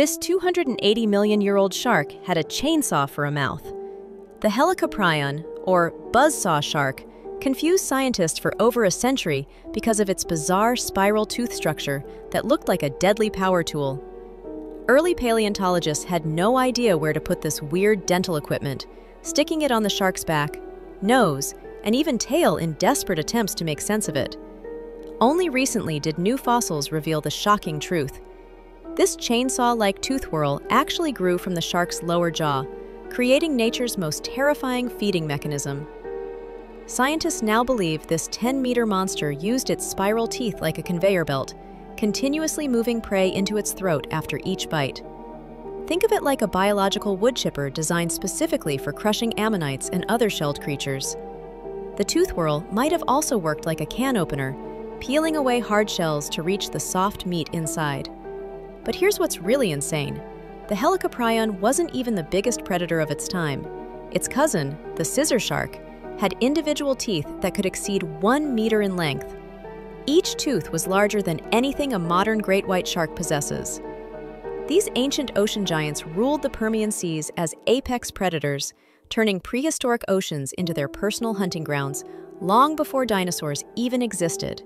This 280-million-year-old shark had a chainsaw for a mouth. The Helicoprion, or buzzsaw shark, confused scientists for over a century because of its bizarre spiral tooth structure that looked like a deadly power tool. Early paleontologists had no idea where to put this weird dental equipment, sticking it on the shark's back, nose, and even tail in desperate attempts to make sense of it. Only recently did new fossils reveal the shocking truth. This chainsaw-like tooth whorl actually grew from the shark's lower jaw, creating nature's most terrifying feeding mechanism. Scientists now believe this 10-meter monster used its spiral teeth like a conveyor belt, continuously moving prey into its throat after each bite. Think of it like a biological wood chipper designed specifically for crushing ammonites and other shelled creatures. The tooth whorl might have also worked like a can opener, peeling away hard shells to reach the soft meat inside. But here's what's really insane. The Helicoprion wasn't even the biggest predator of its time. Its cousin, the scissor shark, had individual teeth that could exceed 1 meter in length. Each tooth was larger than anything a modern great white shark possesses. These ancient ocean giants ruled the Permian seas as apex predators, turning prehistoric oceans into their personal hunting grounds long before dinosaurs even existed.